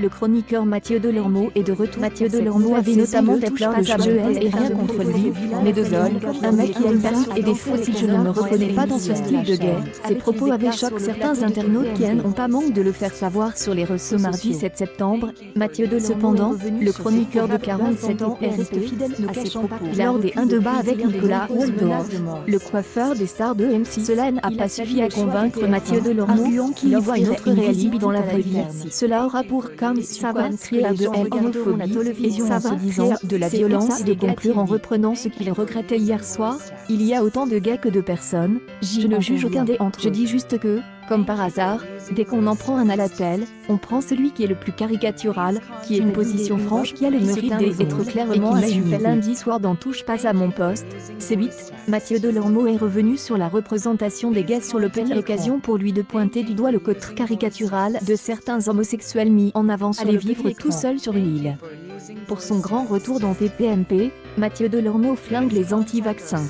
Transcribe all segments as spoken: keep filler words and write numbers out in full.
Le chroniqueur Matthieu Delormeau est de retour. Matthieu Delormeau avait notamment tapé le jeu et rien contre lui, mais Dezol, un mec qui aime bien et des fous, si je ne me reconnais pas dans ce style de guerre. Ses propos avaient choqué certains internautes qui n'ont pas manque de le faire savoir sur les réseaux mardi sept septembre. Matthieu Delormeau, cependant, le chroniqueur de quarante-sept ans est resté fidèle à ses propos. Lors des un débat avec Nicolas Wolfdorf, le coiffeur des stars de M six, cela n'a pas suffi à convaincre Matthieu Delormeau qu'il y voit une autre réalité dans la vraie vie. Cela aura pour cas ça va créer de l'homophobie et ça va créer de la violence, de conclure en reprenant ce qu'il regrettait hier soir. Il y a autant de gays que de personnes, je ne juge aucun des entre. Je dis juste que, comme par hasard, dès qu'on en prend un à la telle, on prend celui qui est le plus caricatural, qui est une position franche qui a le mérite d'être clairement assumée. Lundi soir dans Touche pas à mon poste, C huit, Matthieu Delormeau est revenu sur la représentation des gays sur le pays, l'occasion pour lui de pointer du doigt le côté caricatural de certains homosexuels mis en avant sur le pays. Vivre tout seul sur une île. Pour son grand retour dans P P M P, Matthieu Delormeau flingue les anti-vaccins.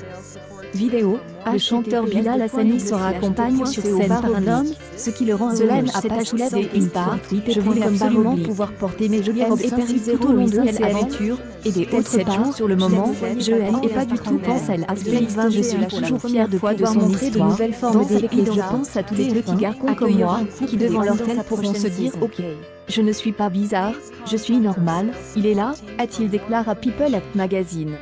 Vidéo, le chanteur Bilal Hassani se raccompagne sur scène par un homme, ce qui le rend célèbre à pas soulever une part. Je voulais absolument pouvoir porter mes jolies robes et perruques tout au long de cette aventure, et des autres parts sur le moment, je haine et pas du tout pense à l'aspect. Je suis toujours fier de pouvoir montrer de nouvelles formes et je pense à tous les petits garçons comme moi, qui devant leur tête pourront se dire ok. Je ne suis pas bizarre, je suis normal, il est là, a-t-il déclaré à People Magazine.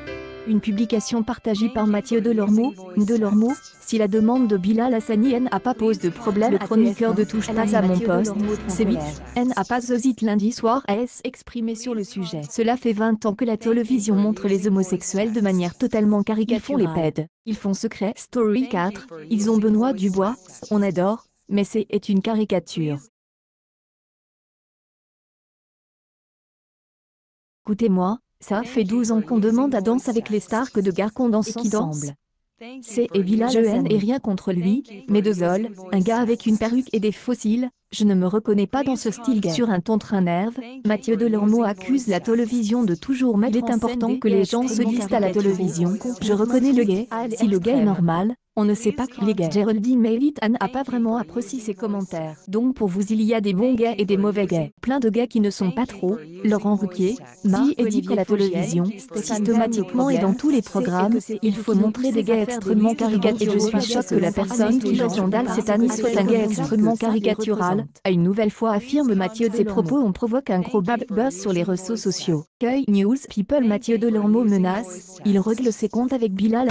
Une publication partagée par Matthieu Delormeau. Delormeau, si la demande de Bilal Hassani n'a pas posé de problème, le chroniqueur de Touche pas à mon poste, C huit, n'a pas hésité lundi soir à s'exprimer sur le sujet. Cela fait vingt ans que la télévision montre les homosexuels de manière totalement caricaturale. Ils font les pèdes, ils font Secret Story quatre, ils ont Benoît Dubois, on adore, mais c'est une caricature. Écoutez-moi. Ça fait douze ans qu'on demande à Danse avec les stars que de gars qu'on danse qui ensemble. C'est et Bilal, je haine et rien contre lui, mais Dezol, un gars avec une perruque et des faux cils, je ne me reconnais pas dans ce style gay. Sur un ton très nerve, Matthieu Delormeau accuse la télévision de toujours mettre. Il est important que les gens se disent à la télévision, je reconnais le gay, si le gay est normal, on ne sait pas qu'il est gay. Geraldine Maillit n'a pas vraiment apprécié ses commentaires. Donc pour vous il y a des bons gays et des mauvais gays. Plein de gays qui ne sont pas trop. Laurent Ruquier, Marie et dit que la télévision, systématiquement et dans tous les programmes, il faut montrer des gays extrêmement caricaturaux. Et je suis choquée que la personne qui le scandale cette année soit un gay extrêmement caricatural. A une nouvelle fois affirme Matthieu. Ses propos ont provoqué un gros bad buzz sur les réseaux sociaux. Sky News People Matthieu Delormeau menace, il règle ses comptes avec Bilal.